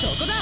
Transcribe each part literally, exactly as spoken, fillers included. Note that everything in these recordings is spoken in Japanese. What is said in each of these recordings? そこだ。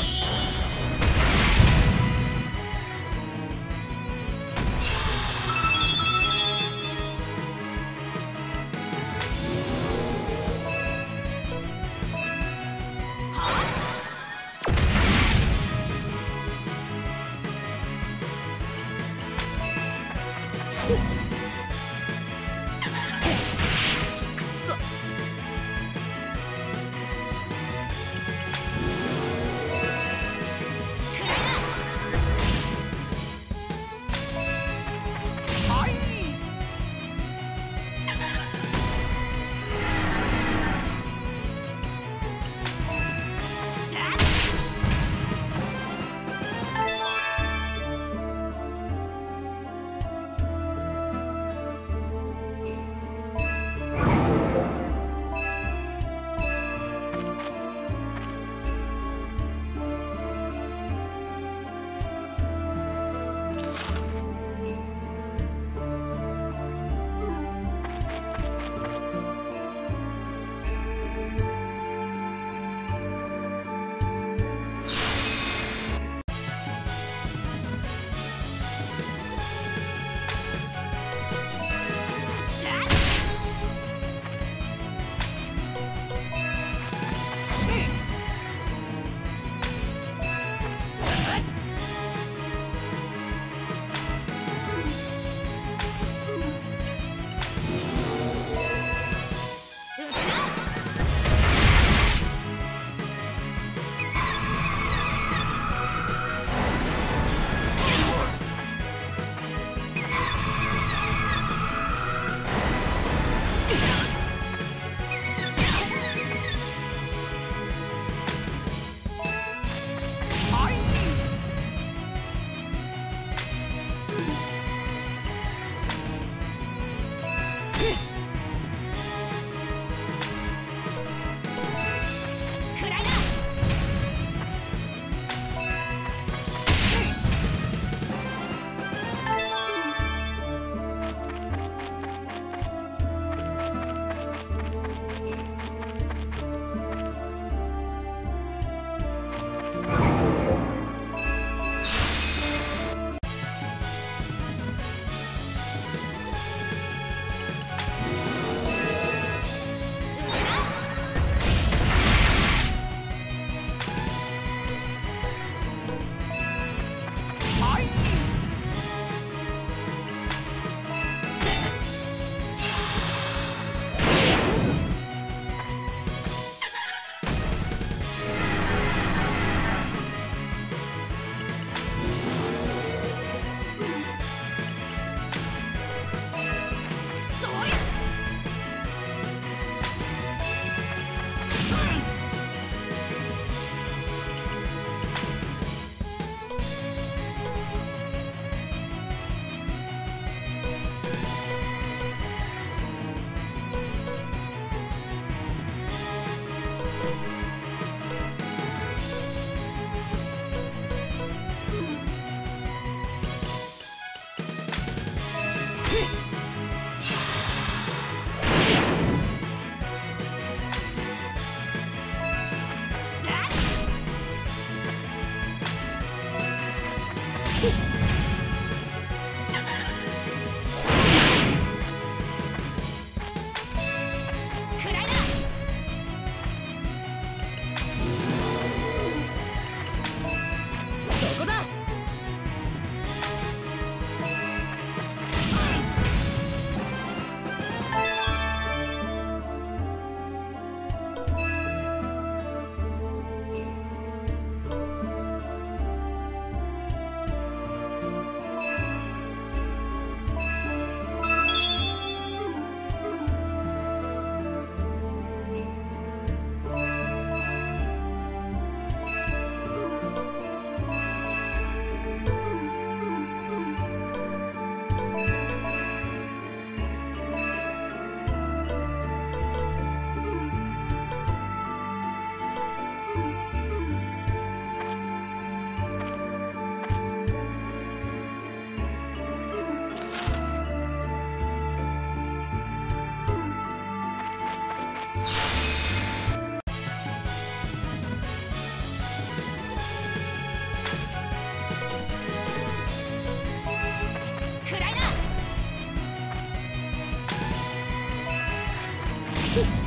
くらいだ。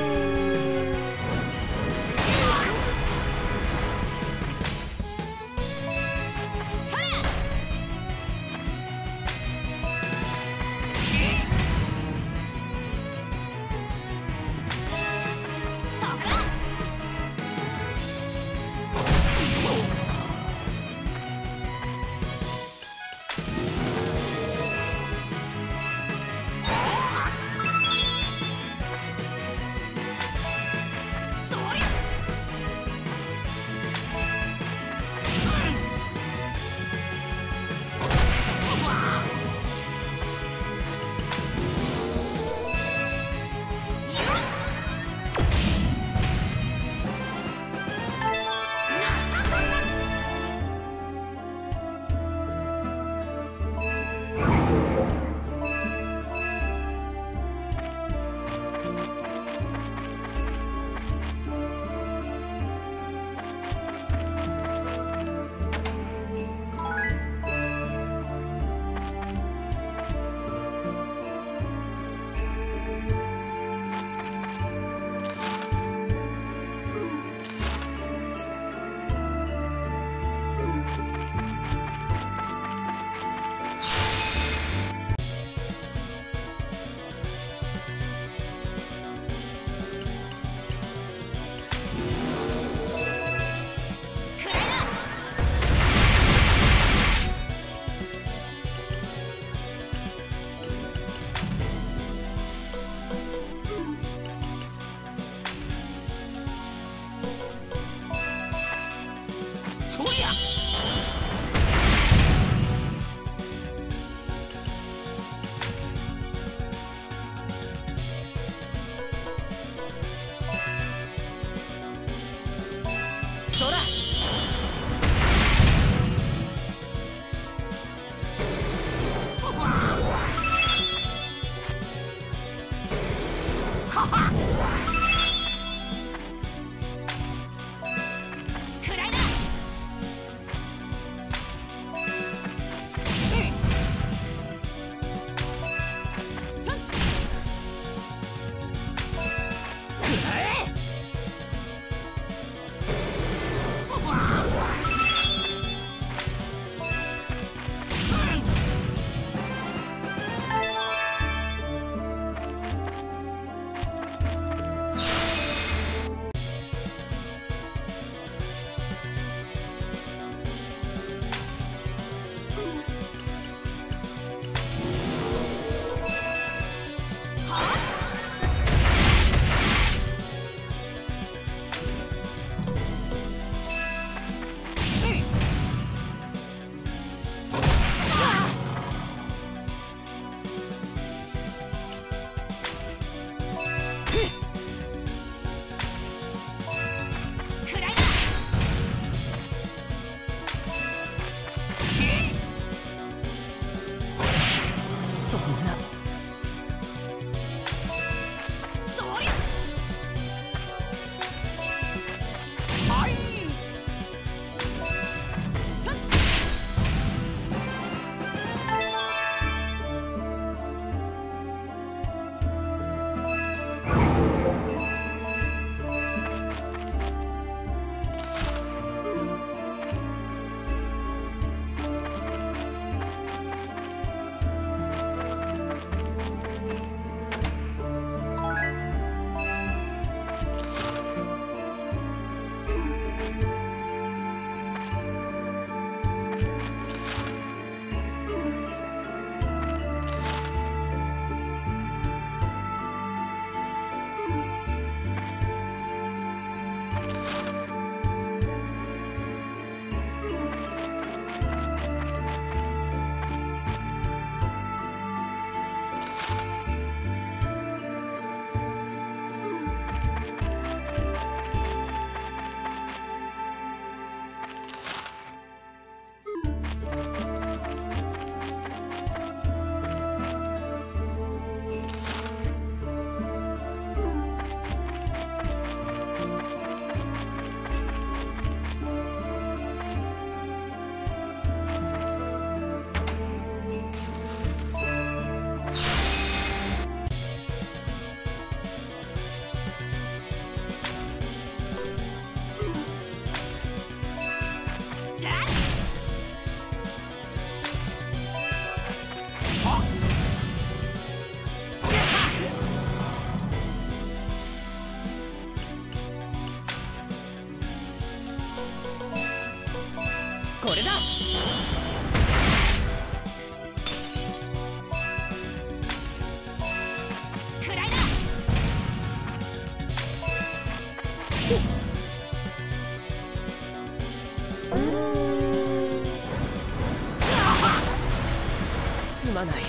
まない。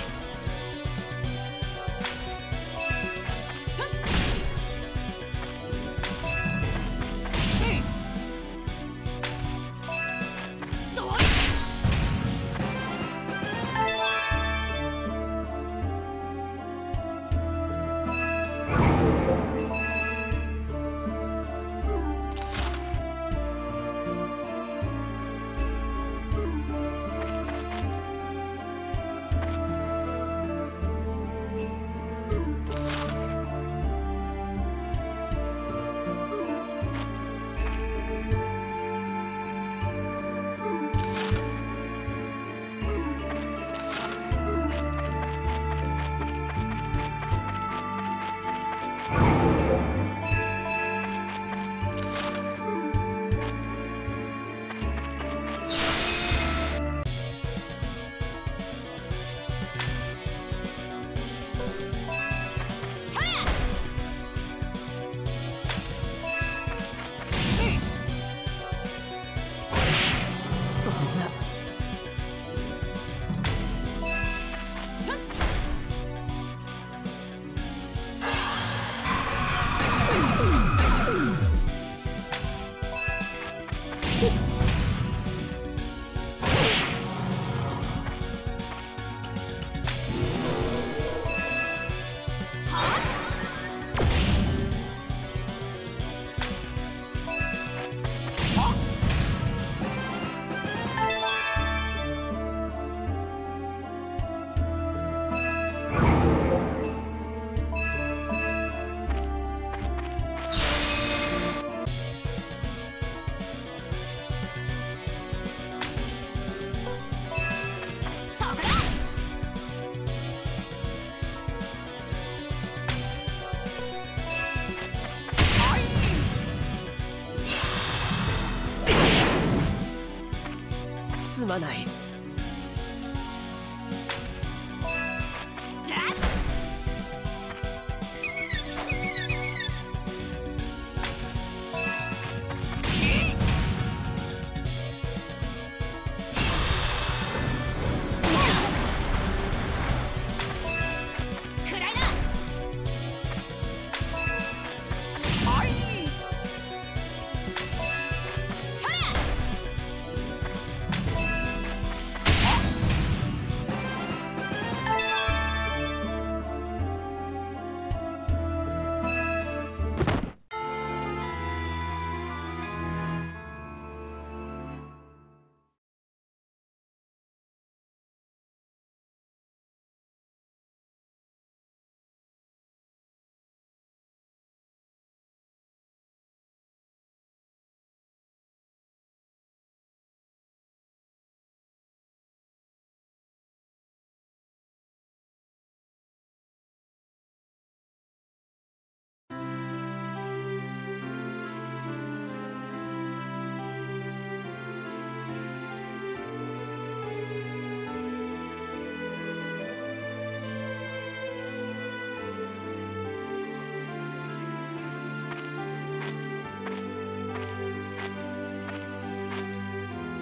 すまない。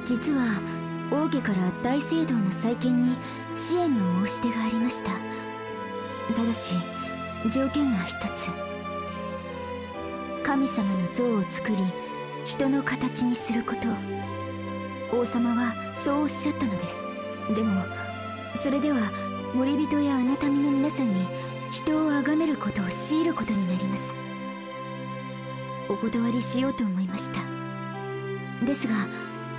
実は王家から大聖堂の再建に支援の申し出がありました。ただし条件が一つ、神様の像を作り人の形にすること。王様はそうおっしゃったのです。でもそれでは守り人やあなたみの皆さんに人を崇めることを強いることになります。お断りしようと思いました。ですが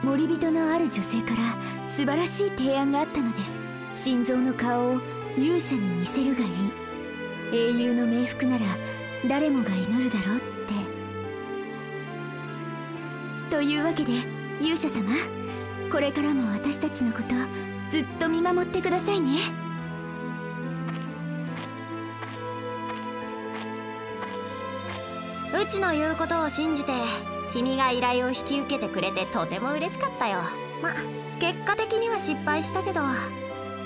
守り人のある女性から素晴らしい提案があったのです。心臓の顔を勇者に似せるがいい、英雄の冥福なら誰もが祈るだろうって。というわけで勇者様、これからも私たちのことずっと見守ってくださいね。うちの言うことを信じて君が依頼を引き受けてくれてとても嬉しかったよ。ま、結果的には失敗したけど、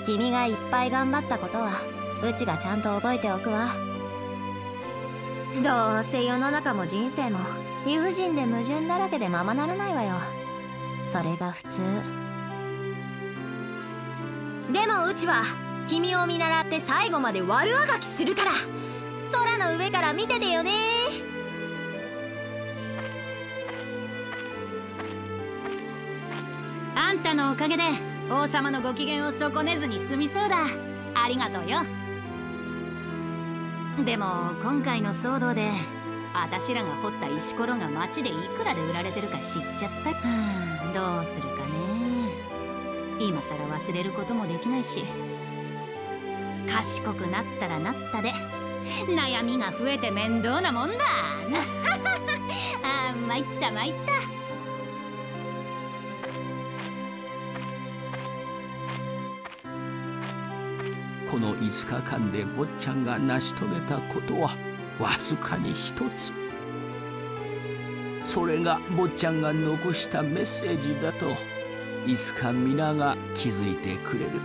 君がいっぱい頑張ったことはうちがちゃんと覚えておくわ。どうせ世の中も人生も理不尽で矛盾だらけでままならないわよ。それが普通でもうちは君を見習って最後まで悪あがきするから、空の上から見ててよね。あんたのおかげで王様のご機嫌を損ねずに済みそうだ。ありがとうよ。でも今回の騒動で私らが掘った石ころが町でいくらで売られてるか知っちゃった。はあ、どうするかね。今さら忘れることもできないし、賢くなったらなったで悩みが増えて面倒なもんだ。ああ、参った参った。このいつかかんで坊ちゃんが成し遂げたことはわずかに一つ。それが坊ちゃんが残したメッセージだといつか皆が気づいてくれる。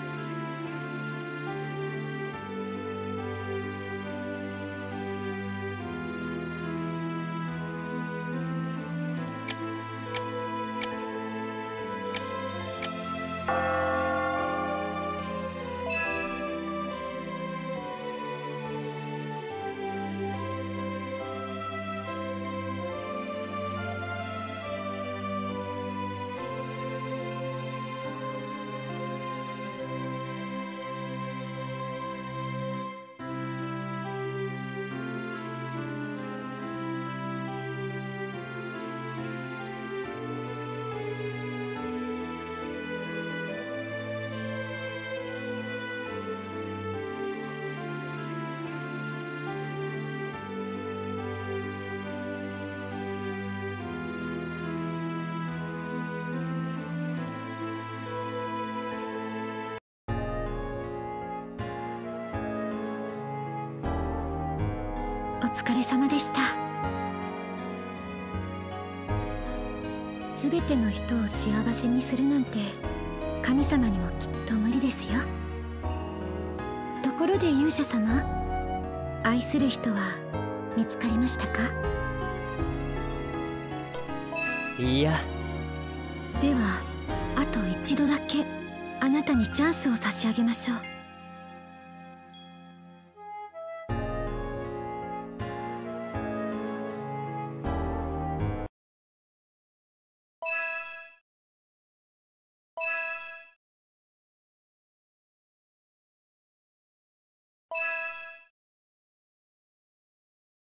お疲れ様でした。すべての人を幸せにするなんて神様にもきっと無理ですよ。ところで勇者様、愛する人は見つかりましたか？いや。ではあと一度だけあなたにチャンスを差し上げましょう。